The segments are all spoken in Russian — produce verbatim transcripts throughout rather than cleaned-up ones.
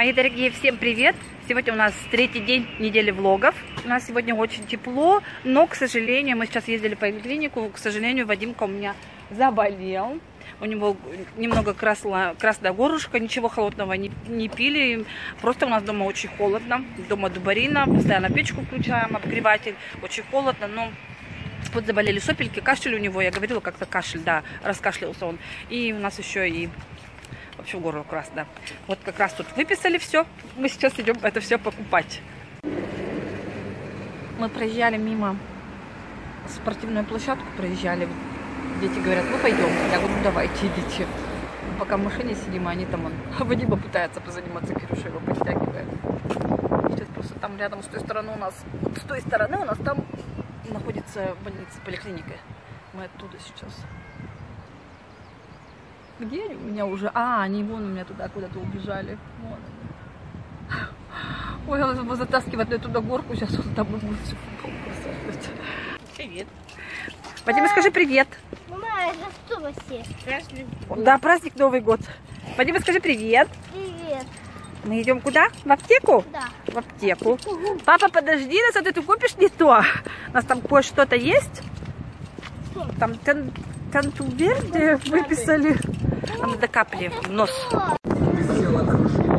Мои дорогие, всем привет! Сегодня у нас третий день недели влогов. У нас сегодня очень тепло, но, к сожалению, мы сейчас ездили по поликлинику. К сожалению, Вадимка у меня заболел. У него немного красла, красная горлышко, ничего холодного не, не пили. Просто у нас дома очень холодно. Дома дубарина, постоянно печку включаем, обогреватель. Очень холодно, но... Вот заболели сопельки, кашель у него, я говорила, как-то кашель, да, раскашлялся он. И у нас еще и вообще горло красное. Вот как раз тут выписали все, мы сейчас идем это все покупать. Мы проезжали мимо спортивную площадку, проезжали. Дети говорят, ну пойдем. Я говорю, ну давайте, идите. Пока в машине сидим, а они там, он, Вадима пытается позаниматься, Кирюша его подтягивает. Сейчас просто там рядом, с той стороны у нас, вот с той стороны у нас там... находится больница, поликлиника. Мы оттуда сейчас. Где они у меня уже? А, они вон у меня туда куда-то убежали. Вон они. Ой, он его затаскивает на туда горку. Сейчас он там будет всю футболку сажать. Привет. Вадим, скажи привет. Мама, это что вообще? Праздник. Да, праздник Новый год. Вадим, скажи привет. Привет. Мы идем куда? В аптеку? Да. В аптеку. Папа, подожди нас, а ты, ты купишь не то. У нас там кое-что-то есть. Что? Там Тантум Верде выписали. А мы до капли в нос.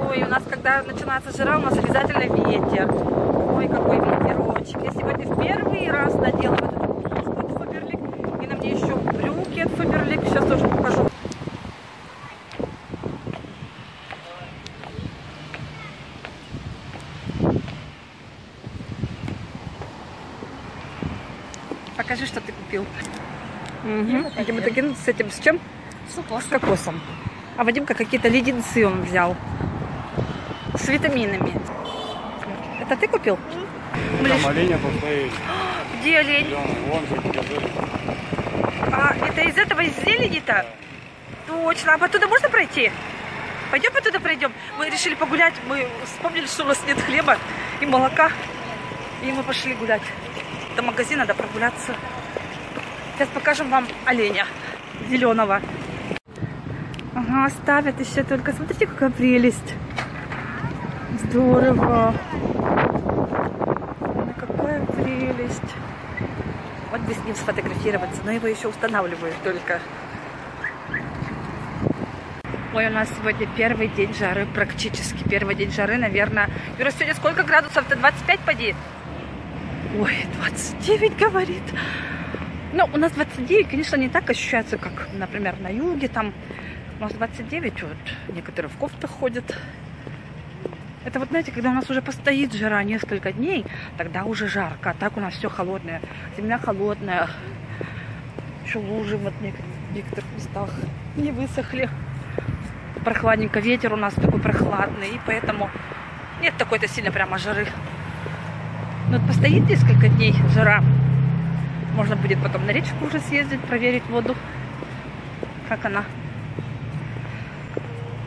Ой, у нас, когда начинается жара, у нас обязательно ветер. Ой, какой ветерочек. Я сегодня в первый раз надела вот эту блузку от Фаберлик. И на мне еще брюки от Фаберлик. Сейчас тоже покажу. Покажи, что ты купил. Угу. Гематоген с этим, с чем? С кокосом. С кокосом. А Вадимка какие-то леденцы он взял. С витаминами. Это ты купил? Там Лиш... оленя повторяет. Где олень? Вон, а, это из этого, из зелени-то? Да. Точно. А оттуда можно пройти? Пойдем оттуда пройдем. Мы решили погулять. Мы вспомнили, что у нас нет хлеба и молока. И мы пошли гулять. До магазина надо прогуляться. Сейчас покажем вам оленя зеленого. Ага, ставят еще только. Смотрите, какая прелесть. Здорово. Ой, какая прелесть. Вот бы с ним сфотографироваться, но его еще устанавливают только. Ой, у нас сегодня первый день жары, практически первый день жары, наверное. Юра, сегодня сколько градусов-то? двадцать пять, поди? Ой, двадцать девять, говорит. Ну, у нас двадцать девять, конечно, не так ощущается, как, например, на юге. Там у нас двадцать девять, вот некоторые в кофтах ходят. Это вот, знаете, когда у нас уже постоит жара несколько дней, тогда уже жарко. А так у нас все холодное. Земля холодная. Еще лужи вот в некоторых местах не высохли. Прохладненько. Ветер у нас такой прохладный. И поэтому нет такой-то сильно прямо жары. Но вот постоит несколько дней жара. Можно будет потом на речку уже съездить, проверить воду. Как она.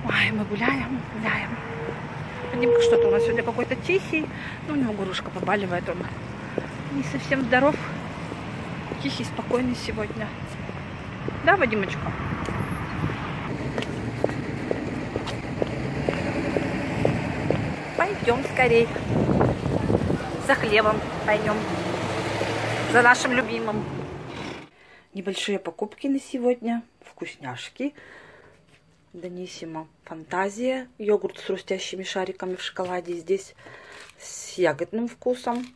Ой, мы гуляем, гуляем. Вадимка что-то у нас сегодня какой-то тихий. Ну, у него горлышко побаливает, он не совсем здоров. Тихий, спокойный сегодня. Да, Вадимочка? Пойдем скорей. За хлебом пойдем. За нашим любимым. Небольшие покупки на сегодня. Вкусняшки. Даниссимо Фантазия. Йогурт с хрустящими шариками в шоколаде. Здесь с ягодным вкусом.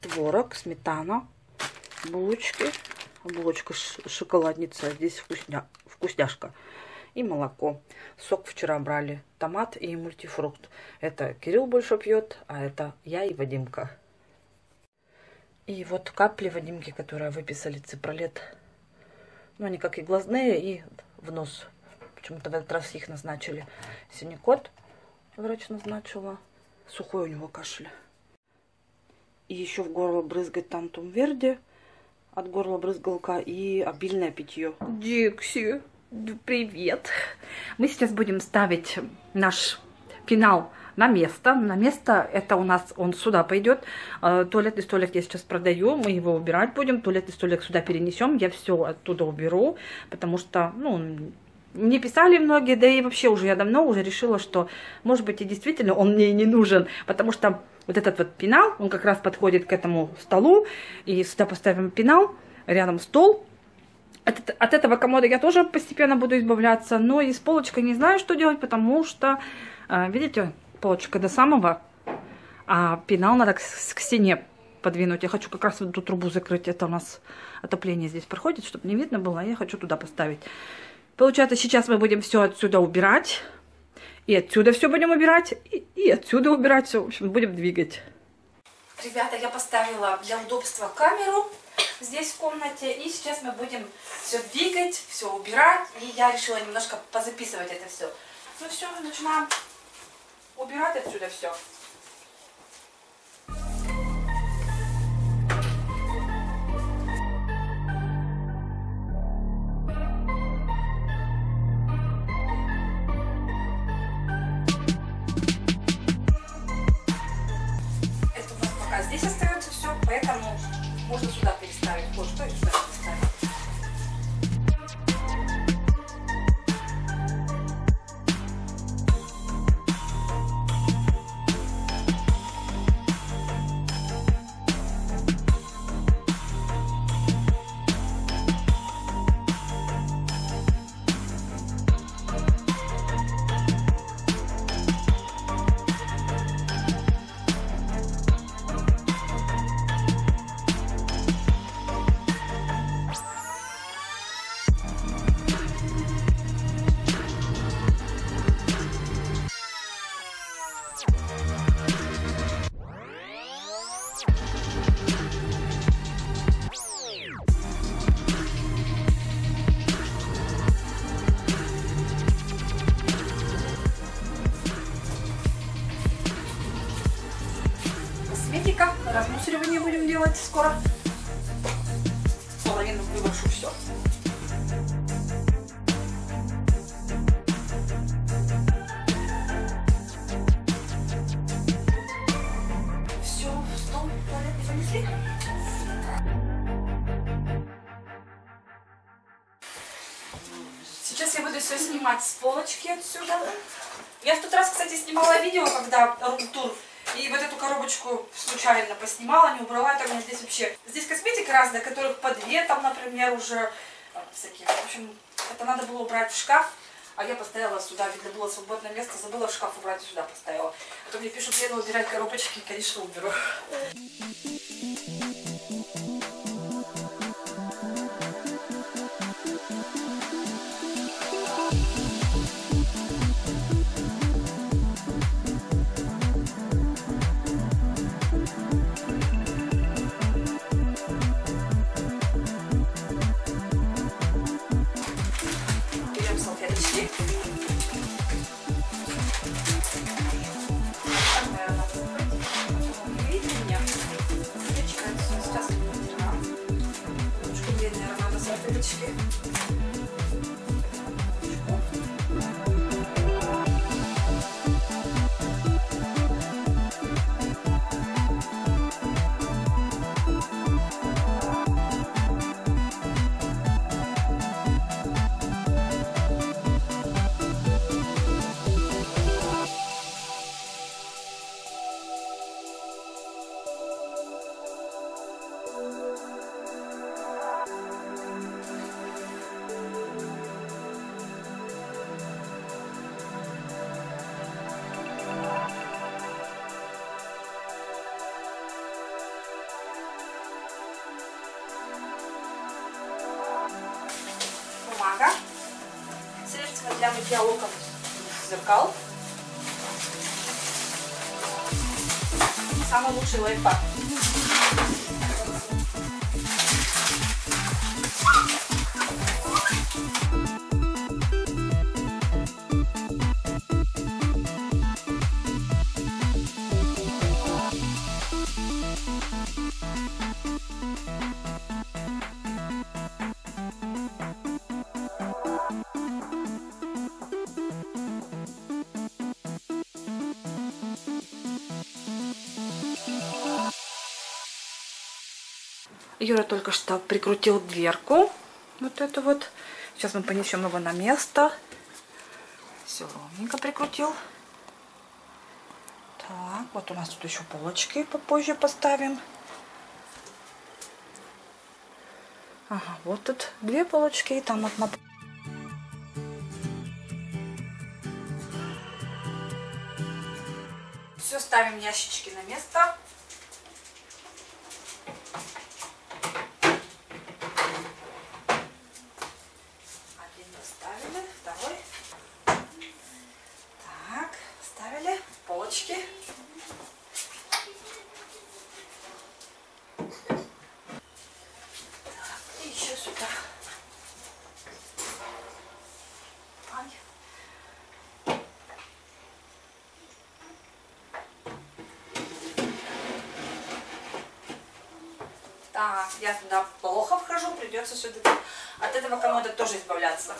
Творог, сметана. Булочки. Булочка шоколадница. Здесь вкусня... вкусняшка. И молоко. Сок вчера брали. Томат и мультифрукт. Это Кирилл больше пьет, а это я и Вадимка. И вот капли Вадимки, которые выписали ципролет. Ну, они как и глазные, и в нос. Почему-то в этот раз их назначили. Синекот врач назначила. Сухой у него кашель. И еще в горло брызгает Тантум Верде. От горла брызгалка и обильное питье. Дикси. Привет! Мы сейчас будем ставить наш пенал на место. На место это у нас, он сюда пойдет. Туалетный столик я сейчас продаю, мы его убирать будем. Туалетный столик сюда перенесем, я все оттуда уберу, потому что, ну, Мне писали многие, да и вообще уже я давно уже решила, что, может быть, и действительно он мне и не нужен, потому что вот этот вот пенал, он как раз подходит к этому столу, и сюда поставим пенал, рядом стол. От, от этого комода я тоже постепенно буду избавляться, но и с полочкой не знаю, что делать, потому что, видите, полочка до самого, а пенал надо к, к стене подвинуть. Я хочу как раз эту трубу закрыть, это у нас отопление здесь проходит, чтобы не видно было, я хочу туда поставить. Получается, сейчас мы будем все отсюда убирать, и отсюда все будем убирать, и, и отсюда убирать все, в общем, будем двигать. Ребята, я поставила для удобства камеру здесь в комнате, и сейчас мы будем все двигать, все убирать, и я решила немножко позаписывать это все. Ну все, начинаем убирать отсюда все. Размусоривание будем делать скоро. Половину выброшу все. Все, в стол, в туалет не понесли. Сейчас я буду все снимать с полочки отсюда. Я в тот раз, кстати, снимала видео, когда рум-тур. И вот эту коробочку случайно поснимала, не убрала, это у меня здесь вообще. Здесь косметика разная, которых по две, там, например, уже всякие. В общем, это надо было убрать в шкаф, а я поставила сюда, видно было свободное место, забыла в шкаф убрать и сюда поставила. А то мне пишут, я буду убирать коробочки, и, конечно, уберу. Для мытья локон зеркал. Самый лучший лайфхак. Юра только что прикрутил дверку, вот это вот. Сейчас мы понесем его на место. Все ровненько прикрутил. Так, вот у нас тут еще полочки попозже поставим. Ага, вот тут две полочки и там одна. Все, ставим ящички на место. Один поставили, второй. Так, ставили полочки. Так, я туда плохо вхожу, придется сюда от этого комода тоже избавляться.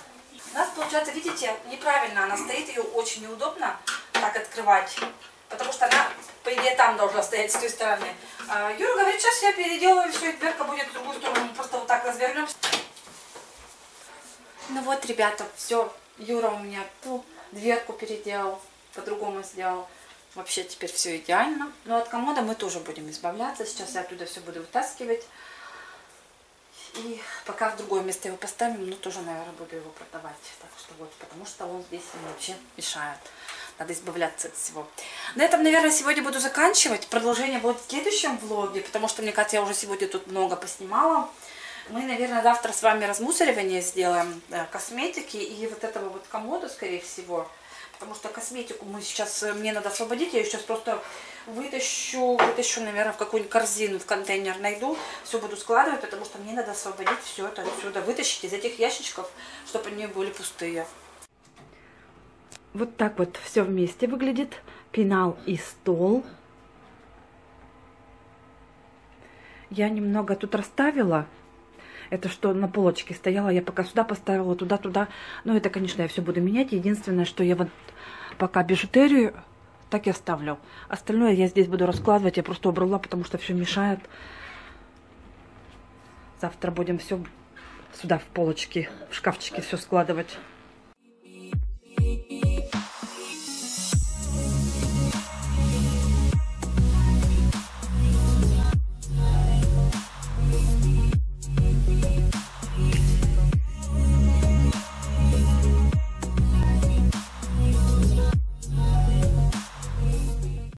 У нас получается, видите, неправильно она стоит, ее очень неудобно так открывать, потому что она, по идее, там должна стоять, с той стороны. Юра говорит, сейчас я переделаю все, и дверка будет в другую сторону, мы просто вот так развернемся. Ну вот, ребята, все, Юра у меня ту дверку переделал, по-другому сделал. Вообще теперь все идеально. Но от комода мы тоже будем избавляться. Сейчас я оттуда все буду вытаскивать. И пока в другое место его поставим, ну тоже, наверное, буду его продавать. Так что вот, потому что он здесь вообще мешает. Надо избавляться от всего. На этом, наверное, сегодня буду заканчивать. Продолжение будет в следующем влоге, потому что, мне кажется, я уже сегодня тут много поснимала. Мы, наверное, завтра с вами размусоривание сделаем, да, косметики и вот этого вот комода, скорее всего. Потому что косметику мы сейчас, мне надо освободить, я ее сейчас просто вытащу, вытащу, наверное, в какую-нибудь корзину, в контейнер найду, все буду складывать, потому что мне надо освободить все это отсюда, вытащить из этих ящичков, чтобы они были пустые. Вот так вот все вместе выглядит пенал и стол. Я немного тут расставила. Это что на полочке стояла, я пока сюда поставила, туда-туда. Но это, конечно, я все буду менять. Единственное, что я вот пока бижутерию так и оставлю. Остальное я здесь буду раскладывать. Я просто убрала, потому что все мешает. Завтра будем все сюда в полочки, в шкафчики все складывать.